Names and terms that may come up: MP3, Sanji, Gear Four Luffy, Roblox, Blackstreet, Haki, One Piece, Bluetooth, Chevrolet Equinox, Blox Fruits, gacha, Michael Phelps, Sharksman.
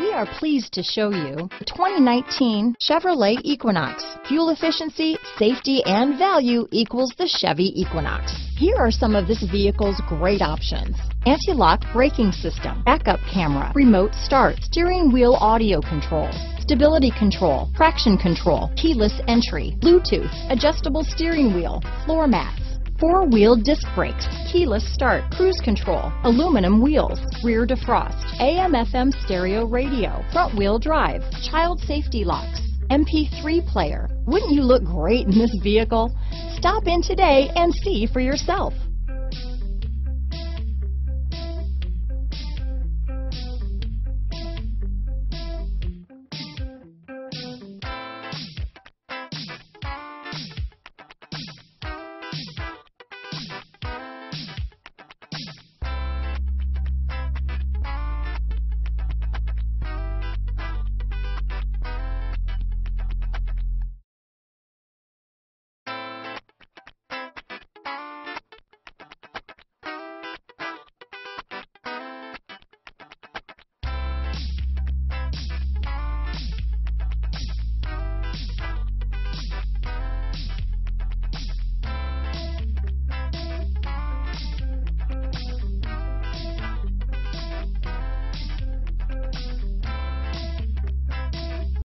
We are pleased to show you the 2019 Chevrolet Equinox. Fuel efficiency, safety, and value equals the Chevy Equinox. Here are some of this vehicle's great options: anti-lock braking system, backup camera, remote start, steering wheel audio controls, stability control, traction control, keyless entry, Bluetooth, adjustable steering wheel, floor mats, four-wheel disc brakes, keyless start, cruise control, aluminum wheels, rear defrost, AM/FM stereo radio, front-wheel drive, child safety locks, MP3 player. Wouldn't you look great in this vehicle? Stop in today and see for yourself.